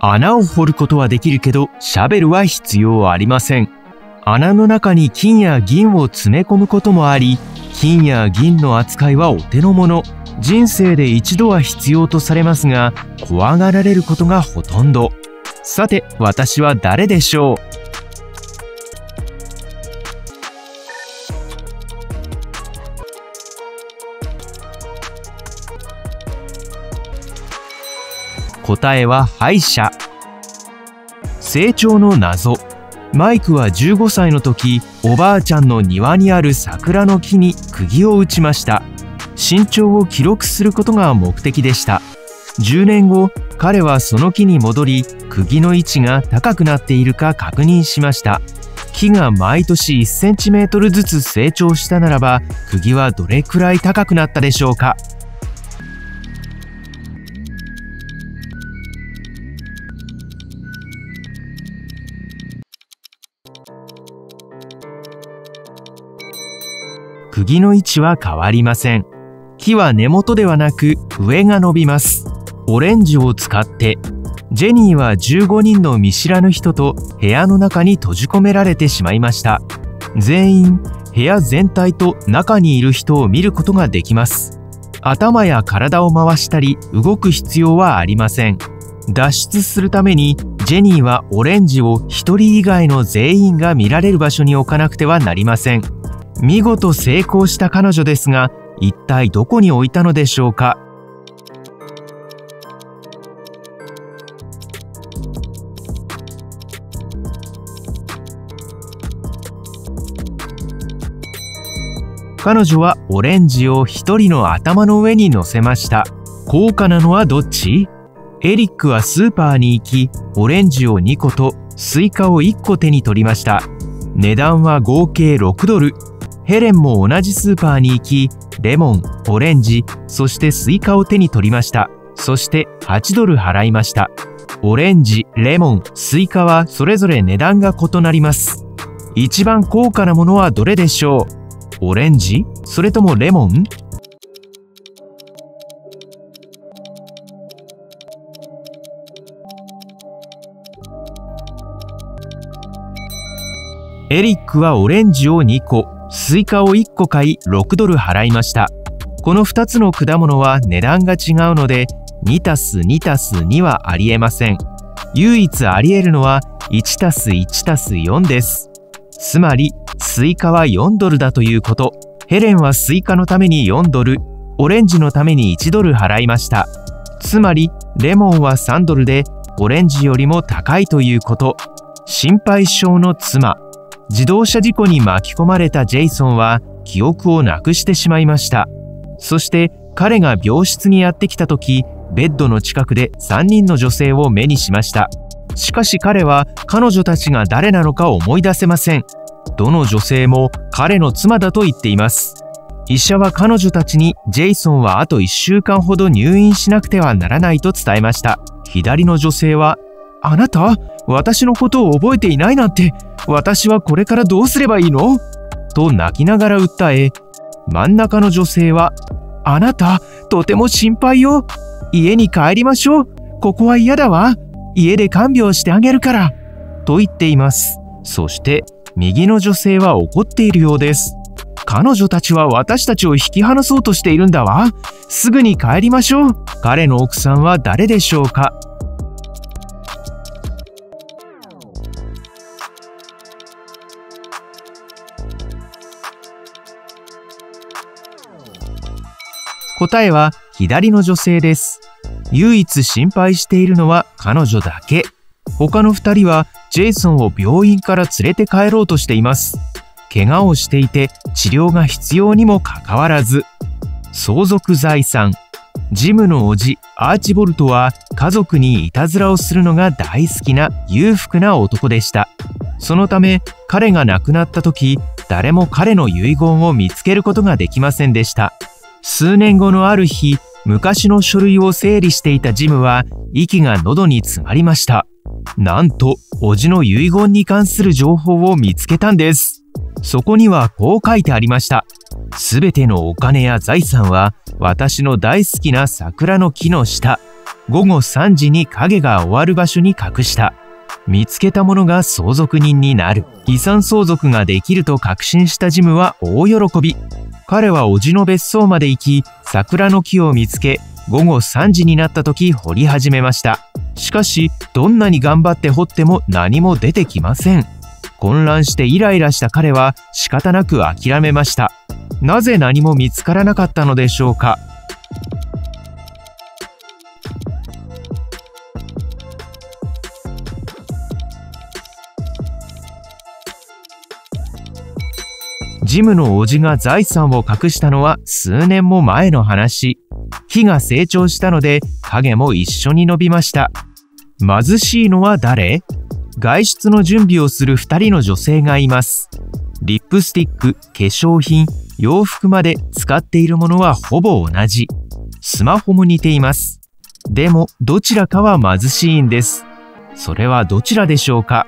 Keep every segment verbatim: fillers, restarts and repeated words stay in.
穴を掘ることはできるけどシャベルは必要ありません。穴の中に金や銀を詰め込むこともあり、金や銀の扱いはお手の物。人生で一度は必要とされますが、怖がられることがほとんど。さて、私は誰でしょう？答えは敗者。成長の謎。マイクはじゅうごさいの時、おばあちゃんの庭にある桜の木に釘を打ちました。身長を記録することが目的でした。じゅうねんご、彼はその木に戻り、釘の位置が高くなっているか確認しました。木が毎年いちセンチメートルずつ成長したならば、釘はどれくらい高くなったでしょうか？釘の位置は変わりません。木は根元ではなく上が伸びます。オレンジを使って、ジェニーはじゅうごにんの見知らぬ人と部屋の中に閉じ込められてしまいました。全員、部屋全体と中にいる人を見ることができます。頭や体を回したり動く必要はありません。脱出するためにジェニーはオレンジをひとり以外の全員が見られる場所に置かなくてはなりません。見事成功した彼女ですが、一体どこに置いたのでしょうか？彼女はオレンジを一人の頭の上に乗せました。高価なのはどっち？エリックはスーパーに行き、オレンジをに個とスイカをいっこ手に取りました。値段は合計ろくドル。ヘレンも同じスーパーに行き、レモン、オレンジ、そしてスイカを手に取りました。そしてはちドル払いました。オレンジ、レモン、スイカはそれぞれ値段が異なります。一番高価なものはどれでしょう？オレンジ？それともレモン？エリックはオレンジをに個、スイカをいっこ買いろくドル払いました。このふたつの果物は値段が違うので、にたすにたすに はありえません。唯一ありえるのは いちたすいちたすよん です。つまり、スイカはよんドルだということ。ヘレンはスイカのためによんドル、オレンジのためにいちドル払いました。つまり、レモンはさんドルで、オレンジよりも高いということ。心配性の妻。自動車事故に巻き込まれたジェイソンは記憶をなくしてしまいました。そして彼が病室にやってきた時、ベッドの近くでさんにんの女性を目にしました。しかし彼は彼女たちが誰なのか思い出せません。どの女性も彼の妻だと言っています。医者は彼女たちにジェイソンはあといっしゅうかんほど入院しなくてはならないと伝えました。左の女性は、あなた、私のことを覚えていないなんて、私はこれからどうすればいいの？と泣きながら訴え、真ん中の女性は、あなた、とても心配よ。家に帰りましょう。ここは嫌だわ。家で看病してあげるから。と言っています。そして、右の女性は怒っているようです。彼女たちは私たちを引き離そうとしているんだわ。すぐに帰りましょう。彼の奥さんは誰でしょうか？答えは左の女性です。唯一心配しているのは彼女だけ。他のふたりはジェイソンを病院から連れて帰ろうとしています。怪我をしていて治療が必要にもかかわらず。相続財産。ジムの叔父アーチボルトは家族にいたずらをするのが大好きな裕福な男でした。そのため彼が亡くなった時、誰も彼の遺言を見つけることができませんでした。数年後のある日、昔の書類を整理していたジムは、息が喉に詰まりました。なんと、叔父の遺言に関する情報を見つけたんです。そこにはこう書いてありました。すべてのお金や財産は、私の大好きな桜の木の下。ごごさんじに影が終わる場所に隠した。見つけた者が相続人になる。遺産相続ができると確信したジムは大喜び。彼は叔父の別荘まで行き、桜の木を見つけ、ごごさんじになった時掘り始めました。しかし、どんなに頑張って掘っても何も出てきません。混乱してイライラした彼は仕方なく諦めました。なぜ何も見つからなかったのでしょうか。ジムの叔父が財産を隠したのは数年も前の話。木が成長したので影も一緒に伸びました。貧しいのは誰？外出の準備をするふたりの女性がいます。リップスティック、化粧品、洋服まで使っているものはほぼ同じ。スマホも似ています。でもどちらかは貧しいんです。それはどちらでしょうか？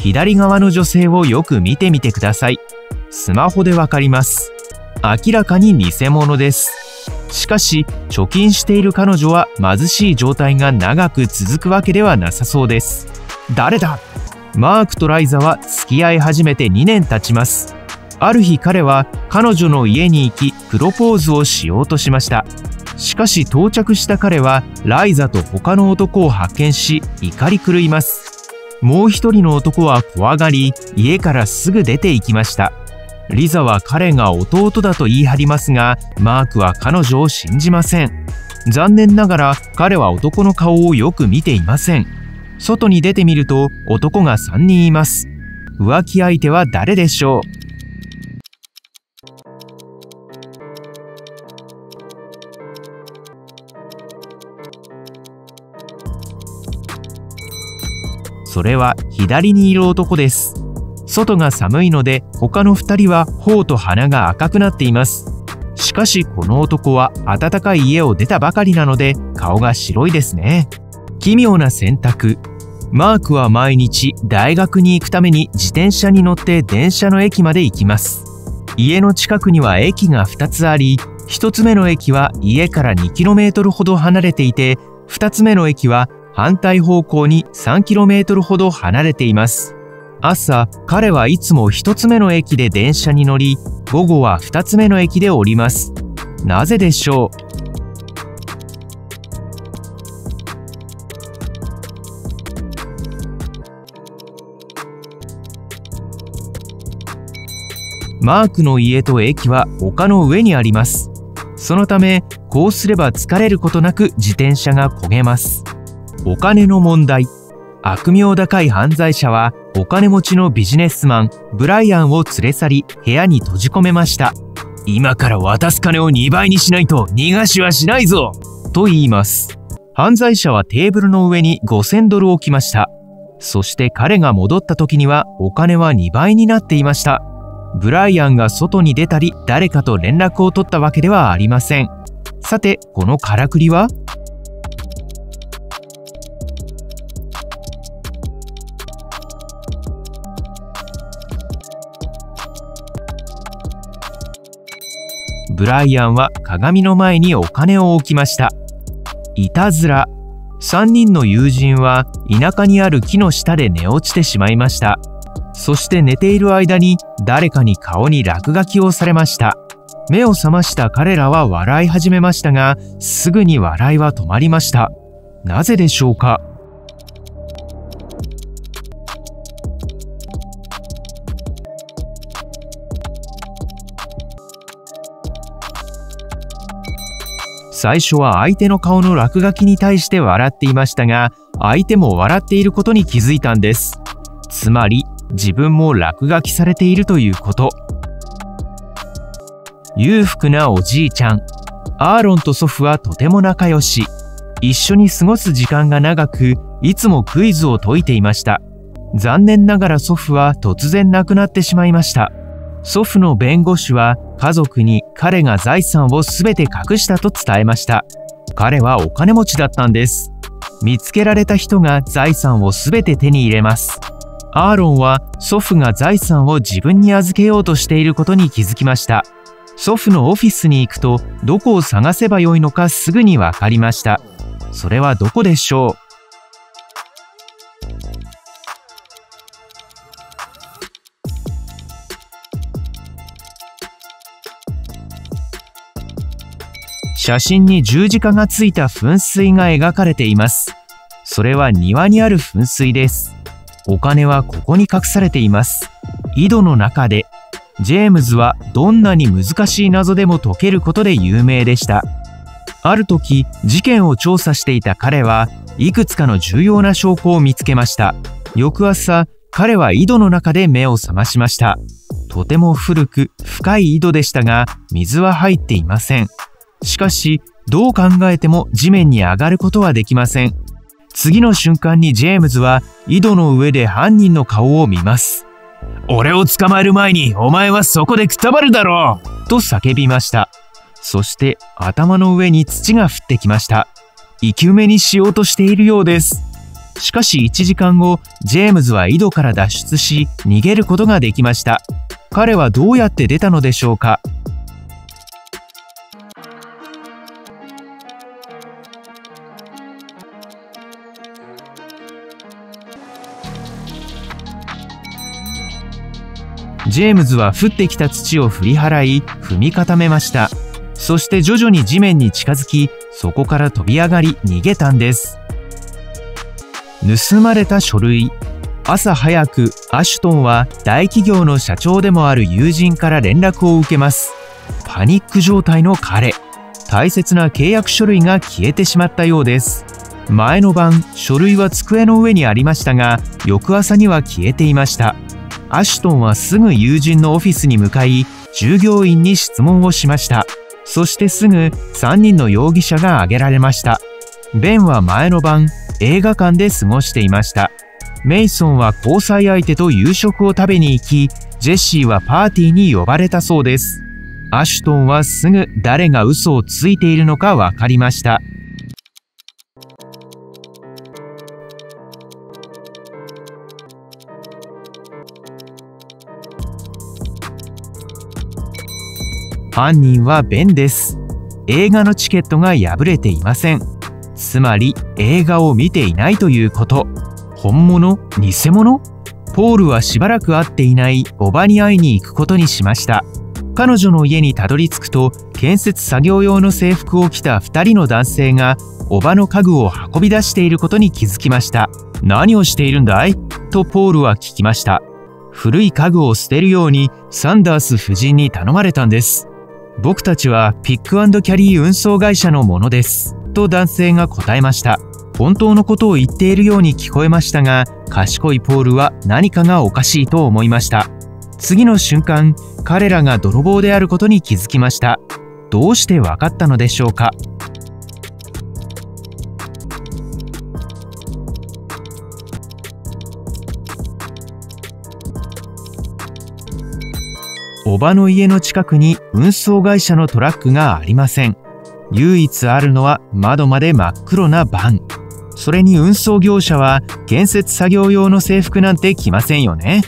左側の女性をよく見てみてください。スマホでわかります。明らかに偽物です。しかし、貯金している彼女は貧しい状態が長く続くわけではなさそうです。誰だ？マークとライザは付き合い始めてにねん経ちます。ある日彼は彼女の家に行き、プロポーズをしようとしました。しかし到着した彼はライザと他の男を発見し、怒り狂います。もう一人の男は怖がり、家からすぐ出て行きました。リザは彼が弟だと言い張りますが、マークは彼女を信じません。残念ながら彼は男の顔をよく見ていません。外に出てみると男がさんにんいます。浮気相手は誰でしょう？それは左にいる男です。外が寒いので他のふたりは頬と鼻が赤くなっています。しかしこの男は暖かい家を出たばかりなので顔が白いですね。奇妙な選択。マークは毎日大学に行くために自転車に乗って電車の駅まで行きます。家の近くには駅がふたつあり、ひとつめの駅は家から にキロメートル ほど離れていて、ふたつめの駅は反対方向に さんキロメートル ほど離れています。朝、彼はいつもひとつめの駅で電車に乗り、午後はふたつめの駅で降ります。なぜでしょう？マークの家と駅は丘の上にあります。そのため、こうすれば疲れることなく自転車が漕げます。お金の問題。悪名高い犯罪者はお金持ちのビジネスマンブライアンを連れ去り、部屋に閉じ込めました。今から渡す金をにばいにしないと逃がしはしないぞと言います。犯罪者はテーブルの上にごせんドル置きました。そして彼が戻った時にはお金はにばいになっていました。ブライアンが外に出たり誰かと連絡を取ったわけではありません。さてこのからくりは？ブライアンは鏡の前にお金を置きました。いたずら。さんにんの友人は田舎にある木の下で寝落ちてしまいました。そして寝ている間に誰かに顔に落書きをされました。目を覚ました彼らは笑い始めましたが、すぐに笑いは止まりました。なぜでしょうか？最初は相手の顔の落書きに対して笑っていましたが、相手も笑っていることに気づいたんです。つまり、自分も落書きされているということ。裕福なおじいちゃん。アーロンと祖父はとても仲良し。一緒に過ごす時間が長く、いつもクイズを解いていました。残念ながら祖父は突然亡くなってしまいました。祖父の弁護士は家族に彼が財産を全て隠したと伝えました。彼はお金持ちだったんです。見つけられた人が財産を全て手に入れます。アーロンは祖父が財産を自分に預けようとしていることに気づきました。祖父のオフィスに行くとどこを探せばよいのかすぐに分かりました。それはどこでしょう？写真に十字架がついた噴水が描かれています。それは庭にある噴水です。お金はここに隠されています。井戸の中でジェームズはどんなに難しい謎でも解けることで有名でした。ある時、事件を調査していた彼はいくつかの重要な証拠を見つけました。翌朝、彼は井戸の中で目を覚ましました。とても古く深い井戸でしたが、水は入っていません。しかし、どう考えても地面に上がることはできません。次の瞬間にジェームズは井戸の上で犯人の顔を見ます。俺を捕まえる前にお前はそこでくたばるだろうと叫びました。そして頭の上に土が降ってきました。生き埋めにしようとしているようです。しかしいちじかんご、ジェームズは井戸から脱出し逃げることができました。彼はどうやって出たのでしょうか？ジェームズは降ってきた土を振り払い踏み固めました。そして徐々に地面に近づき、そこから飛び上がり逃げたんです。盗まれた書類。朝早く、アシュトンは大企業の社長でもある友人から連絡を受けます。パニック状態の彼、大切な契約書類が消えてしまったようです。前の晩、書類は机の上にありましたが、翌朝には消えていました。アシュトンはすぐ友人のオフィスに向かい、従業員に質問をしました。そしてすぐさんにんの容疑者が挙げられました。ベンは前の晩映画館で過ごしていました。メイソンは交際相手と夕食を食べに行き、ジェシーはパーティーに呼ばれたそうです。アシュトンはすぐ誰が嘘をついているのか分かりました。犯人はベンです。映画のチケットが破れていません。つまり映画を見ていないということ。本物？偽物？ポールはしばらく会っていないおばに会いに行くことにしました。彼女の家にたどり着くと、建設作業用の制服を着たふたりの男性がおばの家具を運び出していることに気づきました。何をしているんだい？とポールは聞きました。古い家具を捨てるようにサンダース夫人に頼まれたんです。僕たちはピック&キャリー運送会社のものですと男性が答えました。本当のことを言っているように聞こえましたが、賢いポールは何かがおかしいと思いました。次の瞬間、彼らが泥棒であることに気づきました。どうしてわかったのでしょうか？おばの家の近くに運送会社のトラックがありません。唯一あるのは窓まで真っ黒なバン。それに運送業者は建設作業用の制服なんて着ませんよね。